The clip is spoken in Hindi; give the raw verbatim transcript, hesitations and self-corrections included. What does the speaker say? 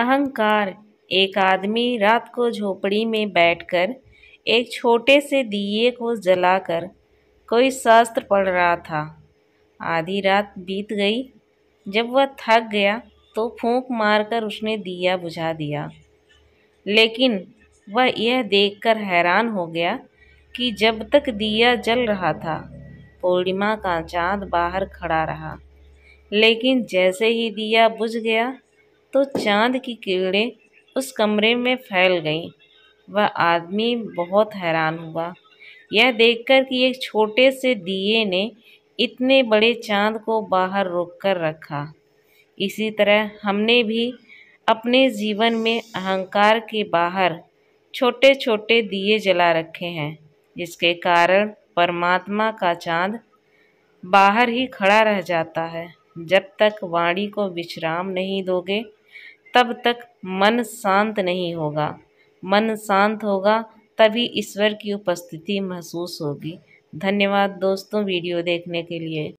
अहंकार। एक आदमी रात को झोपड़ी में बैठकर एक छोटे से दिए को जलाकर कोई शास्त्र पढ़ रहा था। आधी रात बीत गई। जब वह थक गया तो फूंक मारकर उसने दिया बुझा दिया। लेकिन वह यह देखकर हैरान हो गया कि जब तक दिया जल रहा था पूर्णिमा का चाँद बाहर खड़ा रहा, लेकिन जैसे ही दिया बुझ गया तो चाँद की किरणें उस कमरे में फैल गईं। वह आदमी बहुत हैरान हुआ यह देखकर कि एक छोटे से दिए ने इतने बड़े चाँद को बाहर रोक कर रखा। इसी तरह हमने भी अपने जीवन में अहंकार के बाहर छोटे छोटे दिए जला रखे हैं, जिसके कारण परमात्मा का चाँद बाहर ही खड़ा रह जाता है। जब तक वाणी को विश्राम नहीं दोगे तब तक मन शांत नहीं होगा। मन शांत होगा तभी ईश्वर की उपस्थिति महसूस होगी। धन्यवाद दोस्तों वीडियो देखने के लिए।